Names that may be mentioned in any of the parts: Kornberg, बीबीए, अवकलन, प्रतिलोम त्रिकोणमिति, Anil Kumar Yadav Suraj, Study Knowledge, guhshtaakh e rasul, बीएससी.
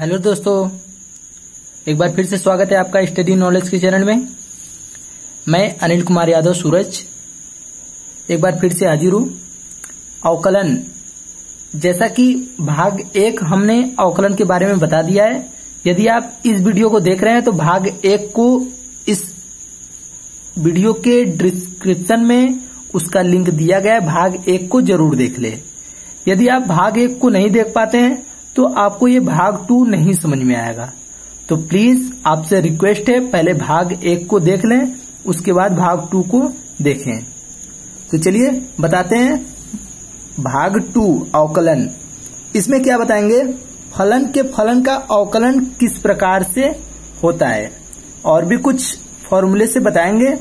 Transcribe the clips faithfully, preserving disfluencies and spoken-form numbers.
Hello दोस्तों, एक बार फिर से स्वागत है आपका स्टडी नॉलेज के चैनल में। मैं अनिल कुमार यादव सूरज एक बार फिर से हाजिर हूँ। अवकलन, जैसा कि भाग एक हमने अवकलन के बारे में बता दिया है। यदि आप इस वीडियो को देख रहे हैं तो भाग एक को इस वीडियो के डिस्क्रिप्शन में उसका लिंक दिया गया है, भाग एक को जरूर देख ले। यदि आप भाग एक को नहीं देख पाते हैं तो आपको ये भाग टू नहीं समझ में आएगा, तो प्लीज आपसे रिक्वेस्ट है पहले भाग एक को देख लें, उसके बाद भाग टू को देखें। तो चलिए बताते हैं भाग टू अवकलन। इसमें क्या बताएंगे, फलन के फलन का अवकलन किस प्रकार से होता है और भी कुछ फॉर्मूले से बताएंगे।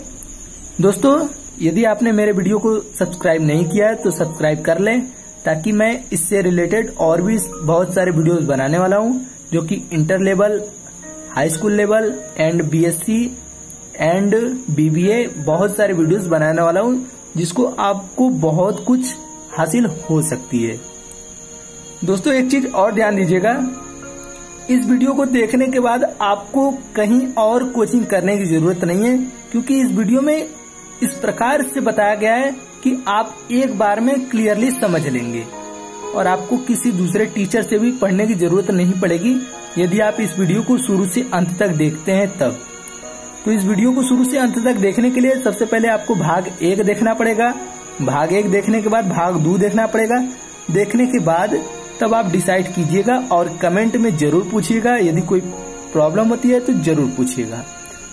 दोस्तों, यदि आपने मेरे वीडियो को सब्सक्राइब नहीं किया है तो सब्सक्राइब कर लें, ताकि मैं इससे रिलेटेड और भी बहुत सारे वीडियोस बनाने वाला हूं, जो कि inter level, high school level and बीएससी and बीबीए बहुत सारे वीडियोस बनाने वाला हूं, जिसको आपको बहुत कुछ हासिल हो सकती है। दोस्तों, एक चीज और ध्यान दीजिएगा, इस वीडियो को देखने के बाद आपको कहीं और कोचिंग करने की जरूरत नहीं है, क्योंकि इस वीडियो में इस प्रकार से बताया गया है कि आप एक बार में क्लियरली समझ लेंगे और आपको किसी दूसरे टीचर से भी पढ़ने की जरूरत नहीं पड़ेगी, यदि आप इस वीडियो को शुरू से अंत तक देखते हैं तब। तो इस वीडियो को शुरू से अंत तक देखने के लिए सबसे पहले आपको भाग एक देखना पड़ेगा, भाग एक देखने के बाद भाग दो देखना पड़ेगा, देखने के बाद तब आप डिसाइड कीजिएगा और कमेंट में जरूर पूछिएगा, यदि कोई प्रॉब्लम होती है तो जरूर पूछिएगा।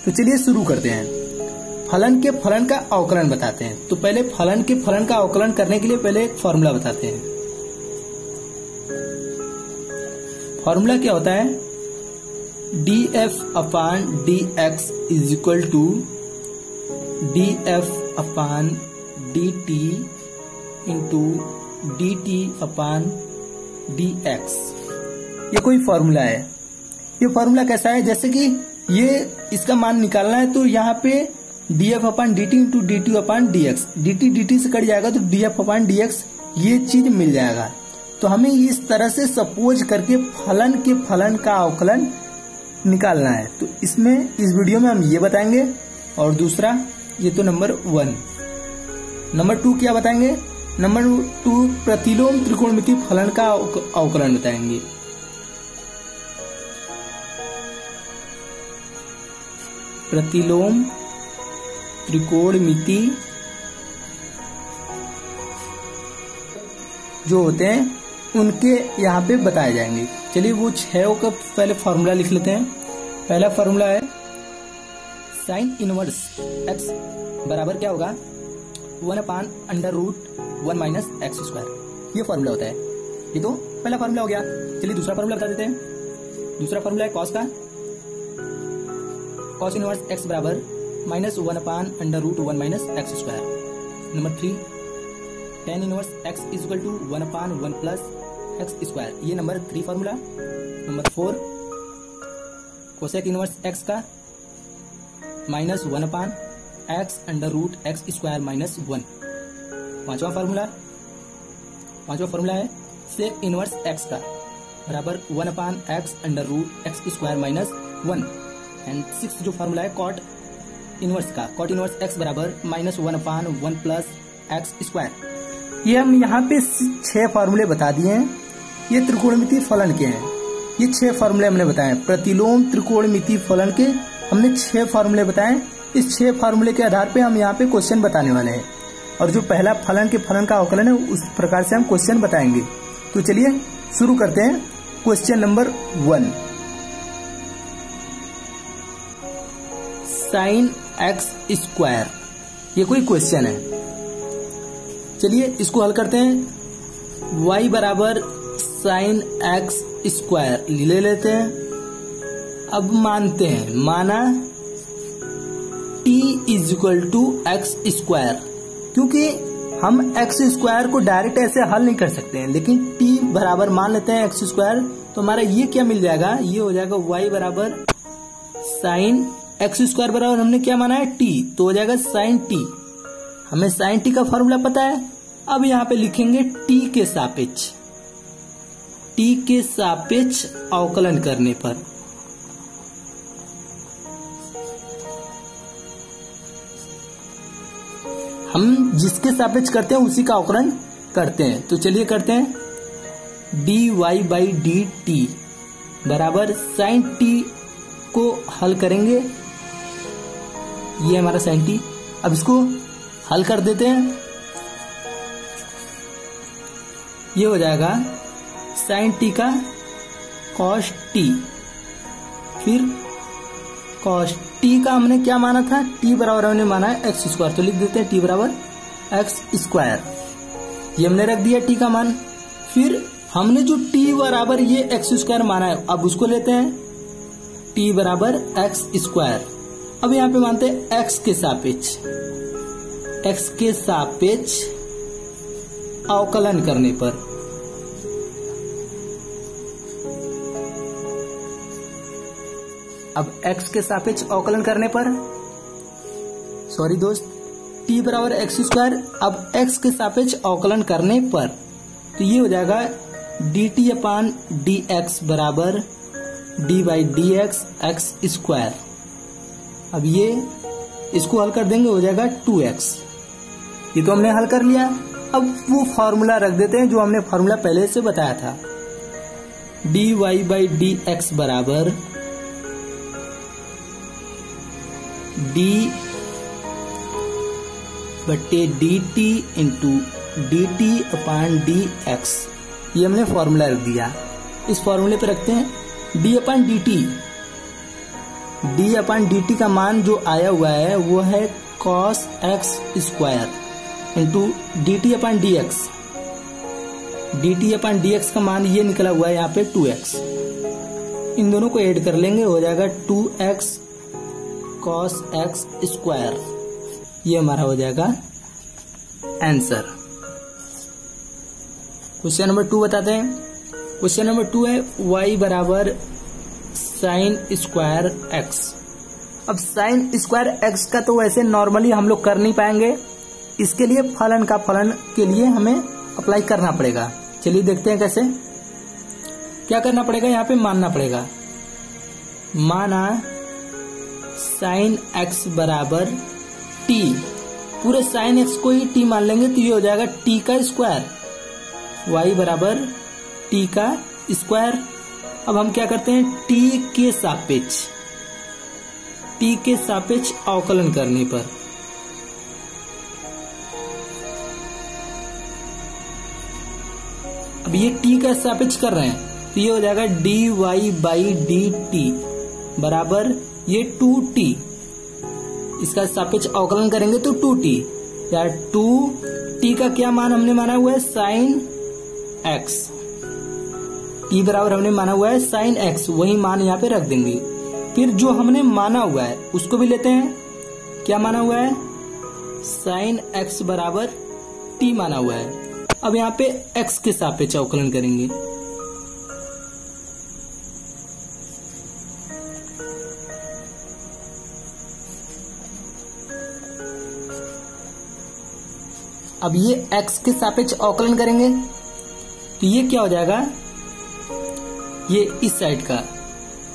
तो चलिए शुरू करते हैं, फलन के फलन का अवकलन बताते हैं। तो पहले फलन के फलन का अवकलन करने के लिए पहले एक फॉर्मूला बताते हैं। फॉर्मूला क्या होता है, d f upon D x is equal to d f upon D T into D T upon D x. ये कोई फॉर्मूला है। ये फॉर्मूला कैसा है, जैसे कि ये इसका मान निकालना है तो यहाँ पे d f upon D T into D T upon D x, D T d t से कट जाएगा तो d f upon D x ये चीज मिल जाएगा। तो हमें इस तरह से सपोज करके फलन के फलन का अवकलन निकालना है। तो इसमें इस वीडियो में हम ये बताएंगे। और दूसरा, ये तो नंबर वन। नंबर टू क्या बताएंगे, नंबर टू प्रतिलोम त्रिकोणमिति फलन का अवकलन बताएंगे। प्रतिलोम त्रिकोणमिति जो होते हैं उनके यहाँ पे बताए जाएंगे। चलिए वो छह का पहले फॉर्मूला लिख लेते हैं। पहला फॉर्मूला है साइन इनवर्स एक्स बराबर क्या होगा, one upon under root one minus x square. ये फॉर्मूला होता है। ये तो पहला फॉर्मूला हो गया। चलिए दूसरा फॉर्मूला बता देते हैं। दूसरा फॉर्मूला है कॉस का, कॉस इनवर्स एक्स बराबर minus one upon under root one minus x square. Number three, tan inverse x equal to one upon one plus x square. ये number three formula. Number four, cosec inverse x का minus one upon x under root x square minus one. पांचवा formula पांचवा formula है sec inverse x का बराबर one upon x under root x square minus one. And six जो formula है cot inverse का, cot inverse x बराबर minus one upon one plus x square. ये हम यहाँ पे छह फार्मूले बता दिए हैं। ये त्रिकोणमिति फलन के हैं। ये छह फार्मूले हमने बताए, प्रतिलोम त्रिकोणमिति फलन के हमने छह फार्मूले बताए। इस छह फार्मूले के आधार पे हम यहाँ पे क्वेश्चन बताने वाले हैं, और जो पहला फलन के फलन का अवकलन है उस प्रकार से हम क्वेश्चन बताएंगे। तो चलिए शुरू करते हैं question number one. Sine x square, ये कोई क्वेश्चन है। चलिए इसको हल करते हैं। y बराबर साइन एक्स स्क्वायर ले लेते हैं। अब मानते हैं, माना t is equal to x square, क्योंकि हम x स्क्वायर को डायरेक्ट ऐसे हल नहीं कर सकते हैं, लेकिन t बराबर मान लेते हैं एक्स स्क्वायर। तो हमारा ये क्या मिल जाएगा, ये हो जाएगा y बराबर साइन एक्स स्क्वायर बराबर हमने क्या माना है t, तो हो जाएगा साइन t। हमें साइन t का फॉर्मूला पता है। अब यहाँ पे लिखेंगे t के सापेक्ष, टी के सापेक्ष अवकलन करने पर। हम जिसके सापेक्ष करते हैं उसी का अवकलन करते हैं, तो चलिए करते हैं। D Y by D T बराबर साइन टी को हल करेंगे, ये हमारा साइन टी। अब इसको हल कर देते हैं, ये हो जाएगा साइन टी का कॉस टी। फिर कॉस टी का हमने क्या माना था, टी बराबर हमने माना है एक्स स्क्वायर, तो लिख देते हैं टी बराबर एक्स स्क्वायर, ये हमने रख दिया टी का मान। फिर हमने जो टी बराबर ये एक्स स्क्वायर माना है, अब उसको लेते हैं टी बराबर एक्स स्क्वायर। अब यहाँ पे मानते हैं एक्स के सापेक्ष, एक्स के सापेक्ष अवकलन करने पर। अब x के सापेक्ष अवकलन करने पर, सॉरी दोस्त, t बराबर एक्स स्क्वायर। अब x के सापेक्ष अवकलन करने पर तो ये हो जाएगा dt अपान डी एक्स बराबर d by D x x square. अब ये इसको हल कर देंगे, हो जाएगा टू एक्स। ये तो हमने हल कर लिया। अब वो फार्मूला रख देते हैं जो हमने फार्मूला पहले से बताया था, d Y by D x बराबर डी बटे D T into D T upon D x, ये हमने फार्मूला रख दिया। इस फार्मूले पे रखते हैं d upon D T. D upon D T का मान जो आया हुआ है वो है cos x square into D T upon D x. D T upon D x का मान ये निकला हुआ है यहाँ पे टू एक्स। इन दोनों को ऐड कर लेंगे, हो जाएगा two x cos x square, ये हमारा हो जाएगा आंसर। क्वेश्चन नंबर टू बताते हैं। क्वेश्चन नंबर टू है y बराबर साइन स्क्वायर एक्स। अब साइन स्क्वायर एक्स का तो वैसे नॉर्मली हम लोग कर नहीं पाएंगे, इसके लिए फलन का फलन के लिए हमें अप्लाई करना पड़ेगा। चलिए देखते हैं कैसे, क्या करना पड़ेगा। यहाँ पे मानना पड़ेगा, माना साइन एक्स बराबर टी, पूरे साइन एक्स को ही टी मान लेंगे, तो ये हो जाएगा टी का स्क्वायर, वाई बराबर टी का स्क्वायर। अब हम क्या करते हैं, टी के सापेक्ष, टी के सापेक्ष अवकलन करने पर। अब ये t का सापेक्ष कर रहे हैं, तो ये हो जाएगा D Y by D T बराबर ये टू टी, इसका सापेक्ष अवकलन करेंगे तो टू टी। यार टू टी का क्या मान हमने माना हुआ है, साइन x। t बराबर हमने माना हुआ है साइन x, वही मान यहाँ पे रख देंगे। फिर जो हमने माना हुआ है उसको भी लेते हैं, क्या माना हुआ है, साइन x बराबर t माना हुआ है। अब यहाँ पे x के सापेक्ष अवकलन करेंगे, अब ये x के सापेक्ष अवकलन करेंगे तो ये क्या हो जाएगा, ये इस साइड का,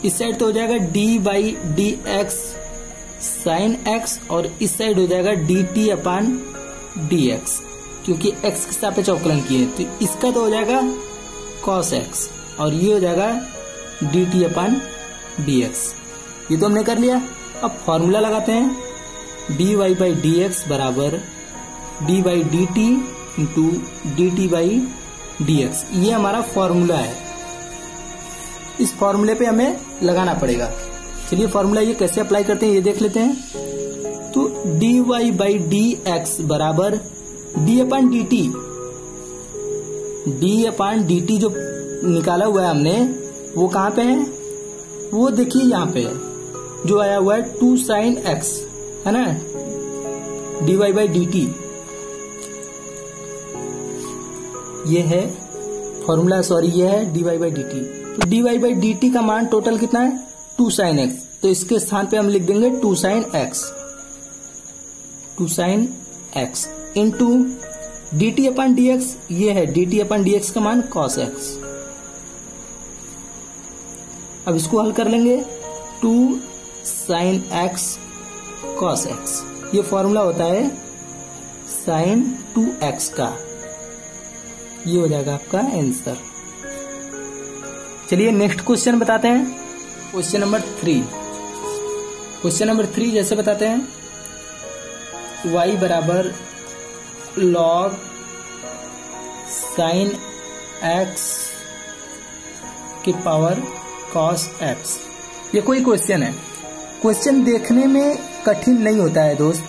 इस साइड तो हो जाएगा d by D x sine x, और इस साइड हो जाएगा dt अपान dx, क्योंकि x के सापेक्ष अवकलन किए, तो इसका तो हो जाएगा cos x और ये हो जाएगा dt अपन dx। ये तो हमने कर लिया। अब फॉर्मूला लगाते हैं, dy बाई डी एक्स बराबर d by D T into D T by D x, ये हमारा फॉर्मूला है। इस फॉर्मूले पे हमें लगाना पड़ेगा। चलिए फॉर्मूला ये कैसे अप्लाई करते हैं ये देख लेते हैं। तो dy बाई डी एक्स बराबर D upon D T, D upon D T जो निकाला हुआ है हमने वो कहाँ पे है, वो देखिए यहाँ पे जो आया हुआ है टू साइन एक्स है ना, D Y by D T, ये है फॉर्मूला, सॉरी ये है D Y by D T. तो D Y by D T का मान टोटल कितना है, टू साइन एक्स, तो इसके स्थान पे हम लिख देंगे two sine x, two sine x into D T upon D x, ये है D T upon D x का मान कॉस एक्स। अब इसको हल कर लेंगे, two sine x cos x, ये फॉर्मूला होता है साइन टू एक्स का, ये हो जाएगा आपका आंसर। चलिए नेक्स्ट क्वेश्चन बताते हैं, question number three. Question number three जैसे बताते हैं, y बराबर लॉग साइन एक्स की पावर कॉस एक्स, ये कोई क्वेश्चन है। क्वेश्चन देखने में कठिन नहीं होता है दोस्त,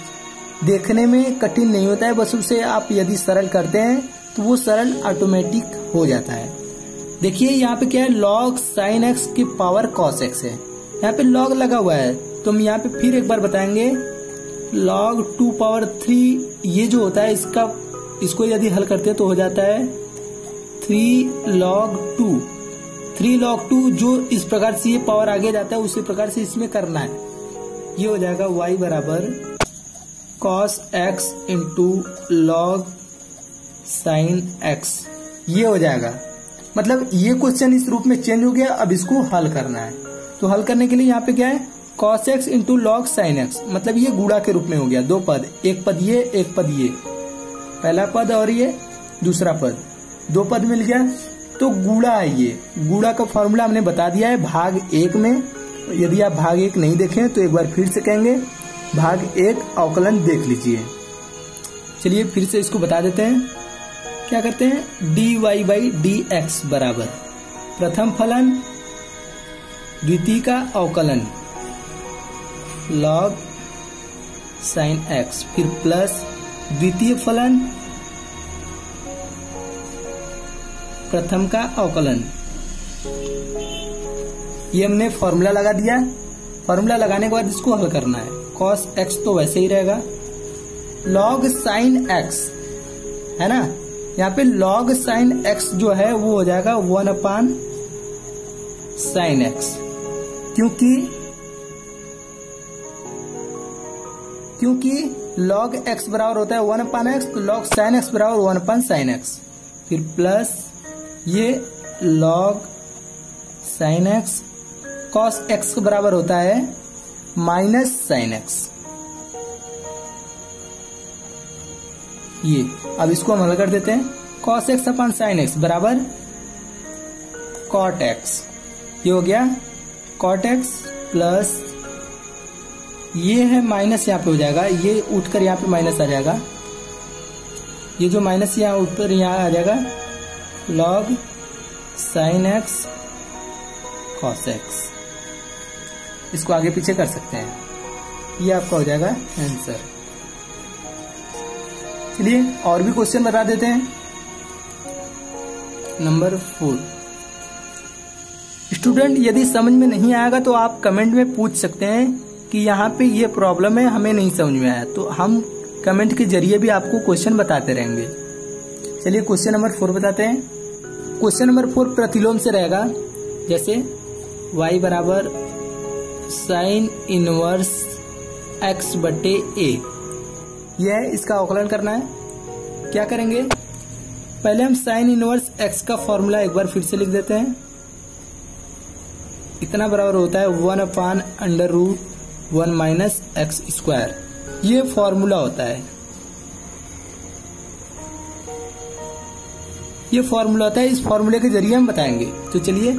देखने में कठिन नहीं होता है, बस उसे आप यदि सरल करते हैं तो वो सरल ऑटोमेटिक हो जाता है। देखिए यहाँ पे क्या है, log sin x की पावर cos x है, यहाँ पे log लगा हुआ है, तो हम यहाँ पे फिर एक बार बताएंगे log टू पावर थ्री, ये जो होता है इसका, इसको यदि हल करते हैं तो हो जाता है three log two, three log two, जो इस प्रकार से ये पावर आगे जाता है उसी प्रकार से इसमें करना है। ये हो जाएगा y बराबर cos x into log sine x, ये हो जाएगा। मतलब ये क्वेश्चन इस रूप में चेंज हो गया, अब इसको हल करना है। तो हल करने के लिए यहाँ पे क्या है, cos x into log sine x, मतलब ये गुणा के रूप में हो गया, दो पद, एक पद ये, एक पद ये, पहला पद और ये दूसरा पद, दो पद मिल गया, तो गुणा है। ये गुणा का फॉर्मूला हमने बता दिया है भाग एक में, यदि आप भाग एक नहीं देखें तो एक बार फिर से कहेंगे भाग एक अवकलन देख लीजिए। चलिए फिर से इसको बता देते हैं, क्या करते हैं, D Y by D x बराबर प्रथम फलन द्वितीय का अवकलन लॉग साइन एक्स, फिर प्लस द्वितीय फलन प्रथम का अवकलन। ये हमने फॉर्मूला लगा दिया, फॉर्मूला लगाने के बाद इसको हल करना है। cos x तो वैसे ही रहेगा, log sin x है ना, यहाँ पे log sin x जो है वो हो जाएगा वन अपान साइन एक्स, क्योंकि क्योंकि log x बराबर होता है वन अपान एक्स, तो log sin x बराबर वन अपान साइन एक्स, फिर प्लस ये log sin x, cos x के बराबर होता है माइनस sin x। ये अब इसको हम हल कर देते हैं, cos x अपन sin x बराबर cot x, ये हो गया cot x, प्लस ये है माइनस, यहाँ पे हो जाएगा, ये उठकर यहाँ पे माइनस आ जाएगा, ये जो माइनस यहाँ उठकर यहाँ आ जाएगा log sin x cos x, इसको आगे पीछे कर सकते हैं, ये आपका हो जाएगा आंसर। चलिए और भी क्वेश्चन बता देते हैं, नंबर फोर। स्टूडेंट यदि समझ में नहीं आएगा तो आप कमेंट में पूछ सकते हैं कि यहाँ पे ये प्रॉब्लम है, हमें नहीं समझ में आया, तो हम कमेंट के जरिए भी आपको क्वेश्चन बताते रहेंगे। चलिए क्वेश्चन नंबर फोर बताते हैं, क्वेश्चन नंबर फोर प्रतिलोम से रहेगा, जैसे y बराबर साइन इनवर्स x बटे a, यह है इसका अवकलन करना है। क्या करेंगे, पहले हम साइन इनवर्स x का फॉर्मूला एक बार फिर से लिख देते हैं, इतना बराबर होता है one upon under root one minus x square, ये फॉर्मूला होता है, ये फॉर्मूला होता है, इस फॉर्मूले के जरिए हम बताएंगे। तो चलिए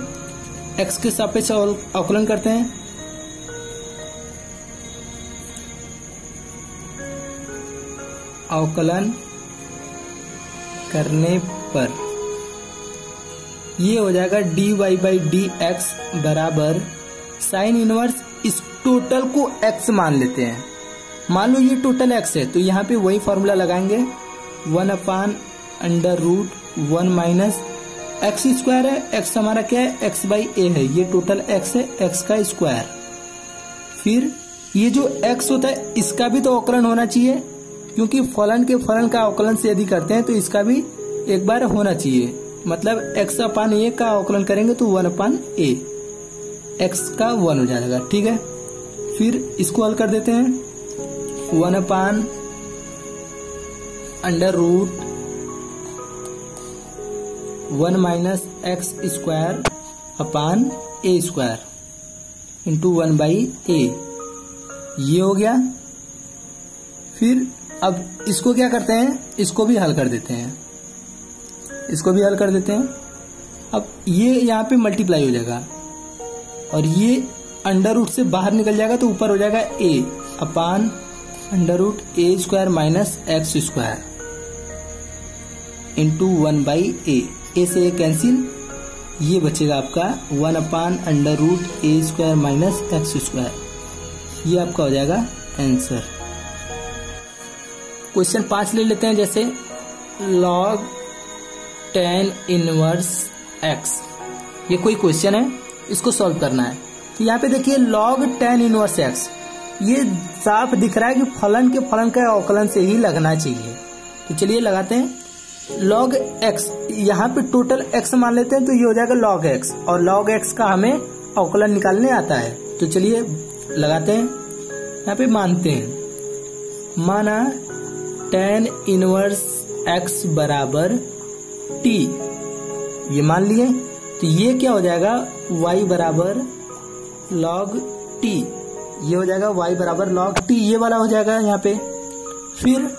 एक्स के सापेक्ष अवकलन करते हैं, अवकलन करने पर ये हो जाएगा D Y by D x बराबर साइन इनवर्स, इस टोटल को एक्स मान लेते हैं, मान लो ये टोटल एक्स है, तो यहाँ पे वही फॉर्मूला लगाएंगे, one upon under root one minus x square है, एक्स हमारा क्या है एक्स बाई ए है, ये टोटल एक्स है, एक्स का स्क्वायर, फिर ये जो एक्स होता है इसका भी तो अवकलन होना चाहिए, क्योंकि फलन के फलन का अवकलन से यदि करते हैं तो इसका भी एक बार होना चाहिए, मतलब एक्स अपान ए का अवकलन करेंगे तो वन अपान ए, एक्स का वन हो जाएगा, ठीक है। फिर इसको हल कर देते हैं, one upon under root one minus x square upon a square, into one by a, ये हो गया। फिर अब इसको क्या करते हैं, इसको भी हल कर देते हैं, इसको भी हल कर देते हैं। अब ये यहाँ पे मल्टीप्लाई हो जाएगा और ये अंडर रूट से बाहर निकल जाएगा तो ऊपर हो जाएगा a upon under root A square minus x square into one by a, a से ए कैंसिल, ये बचेगा आपका वन अपान अंडर रूट ए स्क्वायर माइनस एक्स स्क्वायर, ये आपका हो जाएगा आंसर। क्वेश्चन पांच ले लेते हैं, जैसे लॉग टेन इनवर्स एक्स, ये कोई क्वेश्चन है, इसको सॉल्व करना है। तो यहाँ पे देखिए लॉग टेन इनवर्स एक्स, ये साफ दिख रहा है कि फलन के फलन का अवकलन से ही लगना चाहिए। तो चलिए लगाते हैं लॉग एक्स, यहाँ पे टोटल एक्स मान लेते हैं तो ये हो जाएगा लॉग एक्स, और लॉग एक्स का हमें अवकलन निकालने आता है। तो चलिए लगाते हैं, यहाँ पे मानते हैं, माना tan इनवर्स एक्स बराबर टी, ये मान लिए, तो ये क्या हो जाएगा y बराबर लॉग टी, ये हो जाएगा y बराबर लॉग टी, ये वाला हो जाएगा यहाँ पे। फिर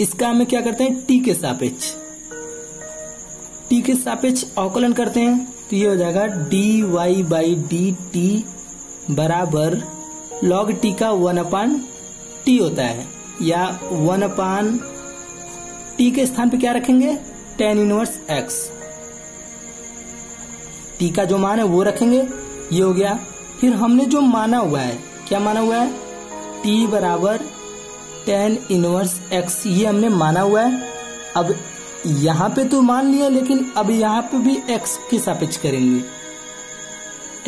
इसका हमें क्या करते हैं, टी के सापेक्ष, टी के सापेक्ष अवकलन करते हैं, तो ये हो जाएगा D Y by D T बराबर लॉग टी का वन अपान टी होता है, या वन अपान टी के स्थान पे क्या रखेंगे, टेन इनवर्स एक्स, टी का जो मान है वो रखेंगे, ये हो गया। फिर हमने जो माना हुआ है, क्या माना हुआ है, टी बराबर टेन इनवर्स एक्स, ये हमने माना हुआ है। अब यहाँ पे तो मान लिया, लेकिन अब यहाँ पे भी एक्स के सापेक्ष करेंगे,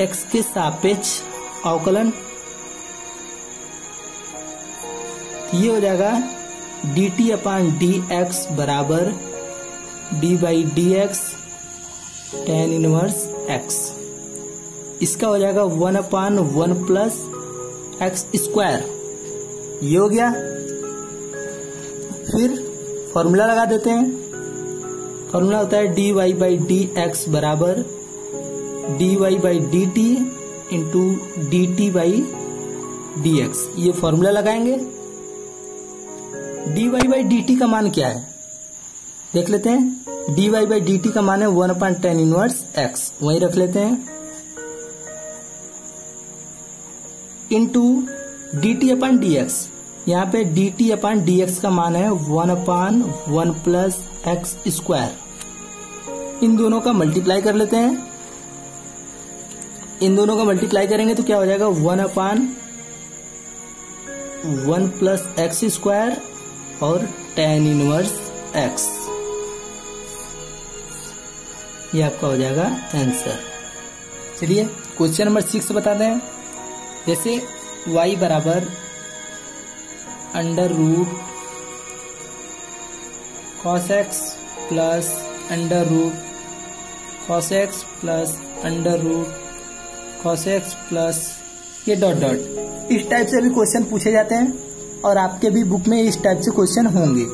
एक्स के सापेक्ष अवकलन, ये हो जाएगा d T upon D x बराबर d by D x tan inverse x, इसका हो जाएगा one upon one plus x square, ये हो गया। फिर फॉर्मूला लगा देते हैं, फॉर्मूला होता है D Y by D x बराबर d Y by D T into D T by D x, ये फॉर्मूला लगाएंगे। D Y by D T का मान क्या है देख लेते हैं, D Y by D T का मान है one upon tan inverse x, वहीं रख लेते हैं, into D T upon D x, यहाँ पे d T upon D x का मान है one upon one plus x square, इन दोनों का मल्टीप्लाई कर लेते हैं, इन दोनों का मल्टीप्लाई करेंगे तो क्या हो जाएगा one upon one plus x square और टेन इनवर्स एक्स, ये आपका हो जाएगा आंसर। चलिए क्वेश्चन नंबर सिक्स बताते हैं, जैसे y बराबर under root cos x plus under root cos x plus under root cos x plus ये डॉट डॉट, इस टाइप से भी क्वेश्चन पूछे जाते हैं और आपके भी बुक में इस टाइप से क्वेश्चन होंगे।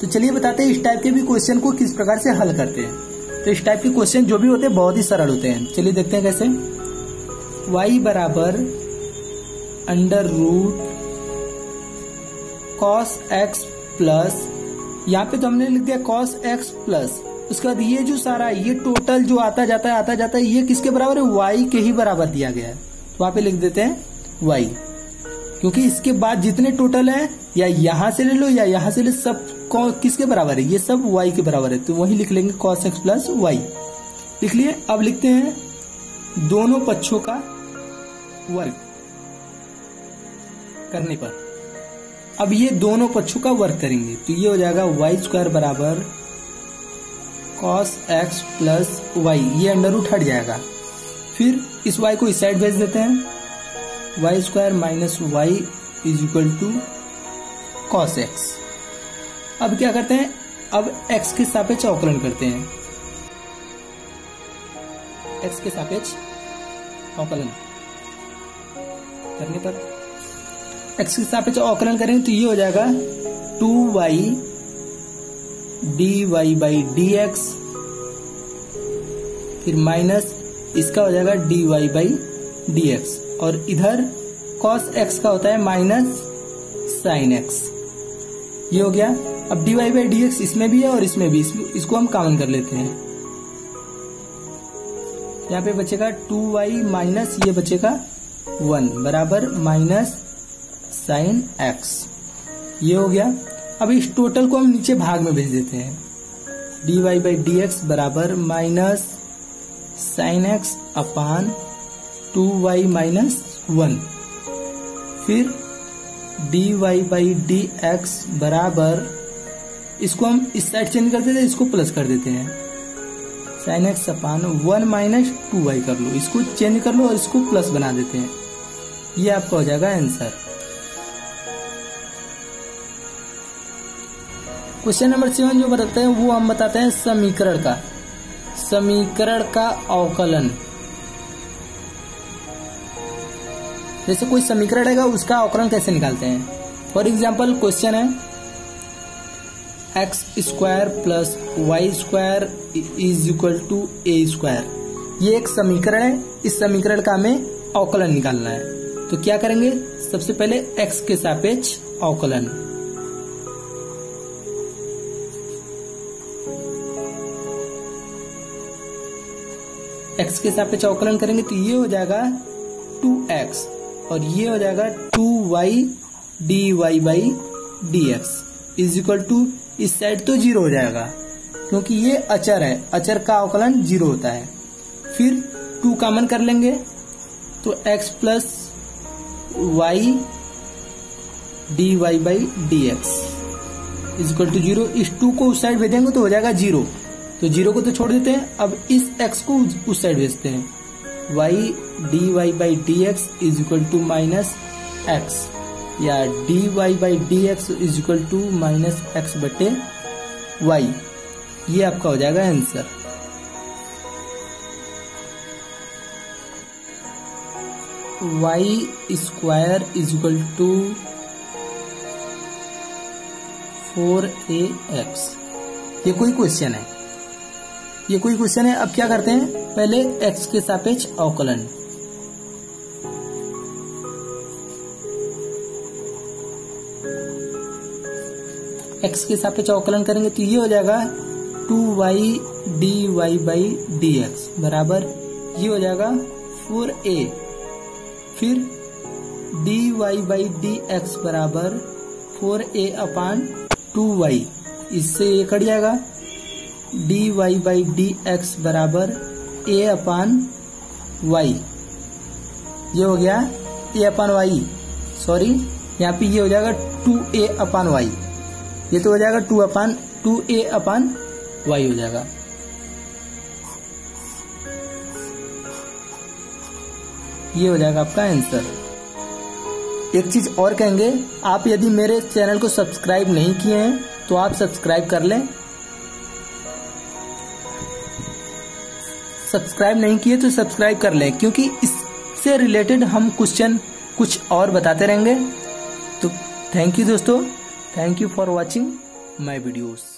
तो चलिए बताते हैं इस टाइप के भी क्वेश्चन को किस प्रकार से हल करते हैं। तो इस टाइप के क्वेश्चन जो भी होते हैं बहुत ही सरल होते हैं। चलिए देखते हैं कैसे, y बराबर under root cos x plus, यहाँ पे तो हमने लिख दिया कॉस एक्स प्लस, उसके बाद ये जो सारा ये टोटल जो आता जाता है आता जाता है ये किसके बराबर है, वाई के ही बराबर दिया गया है, तो वहां पे लिख देते हैं वाई, क्योंकि इसके बाद जितने टोटल है या यहां से ले लो या यहां से ले, सब किसके बराबर है, ये सब वाई के बराबर है, तो वही लिख लेंगे कॉस एक्स प्लस वाई लिख लिए। अब लिखते हैं दोनों पक्षों का वर्ग करने पर, अब ये दोनों पक्षों का वर्ग करेंगे तो ये हो जाएगा वाई स्क्वायर बराबर कॉस एक्स प्लस वाई, ये अंडर रूट हट जाएगा। फिर इस वाई को इस साइड भेज देते हैं, y square minus y is equal to cos x. अब क्या करते हैं, अब एक्स के सापेक्ष अवकलन करते हैं, एक्स के सापेक्ष अवकलन करने पर एक्स के सापेक्ष अवकलन करेंगे तो ये हो जाएगा two y d Y by D x, फिर माइनस इसका हो जाएगा D Y by D x, और इधर cos x का होता है माइनस साइन x। ये हो गया। अब dy बाई डी एक्स इसमें भी है और इसमें भी, इसको हम कॉमन कर लेते हैं। यहाँ पे बचेगा टू वाई माइनस ये बचेगा वन बराबर माइनस साइन x। ये हो गया। अब इस टोटल को हम नीचे भाग में भेज देते हैं। dy बाई डी एक्स बराबर minus sine x upon two y minus one, फिर d Y by D x बराबर, इसको हम इस साइड चेंज करते थे, इसको प्लस कर देते हैं, sine x upon one minus two y कर लो, इसको चेंज कर लो और इसको प्लस बना देते हैं। ये आपका हो जाएगा आंसर। क्वेश्चन नंबर सेवन जो बताते हैं वो हम बताते हैं समीकरण का, समीकरण का अवकलन। जैसे कोई समीकरण रहेगा उसका अवकलन कैसे निकालते हैं। फॉर एग्जाम्पल क्वेश्चन है x square plus y square is equal to a square. ये एक समीकरण है, इस समीकरण का हमें अवकलन निकालना है। तो क्या करेंगे, सबसे पहले एक्स के सापेक्ष अवकलन। एक्स के सापेक्ष अवकलन करेंगे तो ये हो जाएगा टू एक्स और ये हो जाएगा two y d Y by D x is equal to, इस साइड तो जीरो हो जाएगा क्योंकि ये अचर है, अचर का अवकलन जीरो होता है। फिर टू कॉमन कर लेंगे तो x plus y d Y by D x is equal to zero. इस टू को उस साइड भेजेंगे तो हो जाएगा जीरो, तो जीरो को तो छोड़ देते हैं। अब इस x को उस साइड भेजते हैं, y d Y by D x is equal to minus x या d Y by D x is equal to minus x बटे वाई। ये आपका हो जाएगा answer. Y square is equal to four a x. ये कोई question है, ये कोई क्वेश्चन है। अब क्या करते हैं, पहले x के सापेक्ष अवकलन। x के सापेक्ष अवकलन करेंगे तो ये हो जाएगा two y d Y by D x बराबर, ये हो जाएगा फोर ए, फिर d Y by D x बराबर four a upon two y, इससे ये कट जाएगा, D Y by D x बराबर ए अपान वाई। ये हो गया ए अपान वाई, सॉरी यहाँ पे ये हो जाएगा टू ए अपान वाई, ये तो हो जाएगा two upon two a upon y हो जाएगा। ये हो जाएगा आपका आंसर। एक चीज और कहेंगे, आप यदि मेरे चैनल को सब्सक्राइब नहीं किए हैं तो आप सब्सक्राइब कर लें। सब्सक्राइब नहीं किए तो सब्सक्राइब कर लें, क्योंकि इससे रिलेटेड हम क्वेश्चन कुछ और बताते रहेंगे। तो थैंक यू दोस्तों, thank you for watching my videos.